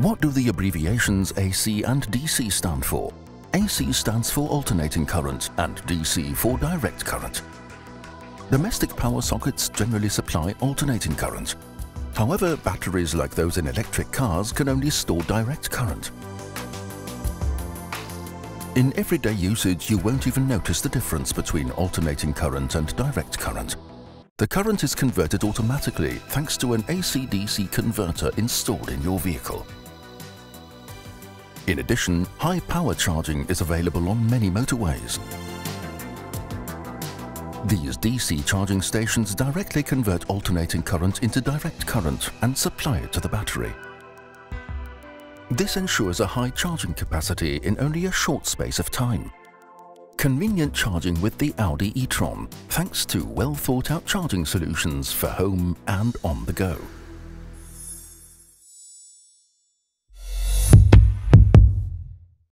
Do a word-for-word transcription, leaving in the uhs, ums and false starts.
What do the abbreviations A C and D C stand for? A C stands for alternating current and D C for direct current. Domestic power sockets generally supply alternating current. However, batteries like those in electric cars can only store direct current. In everyday usage, you won't even notice the difference between alternating current and direct current. The current is converted automatically thanks to an A C D C converter installed in your vehicle. In addition, high power charging is available on many motorways. These D C charging stations directly convert alternating current into direct current and supply it to the battery. This ensures a high charging capacity in only a short space of time. Convenient charging with the Audi e-tron, thanks to well thought out charging solutions for home and on the go.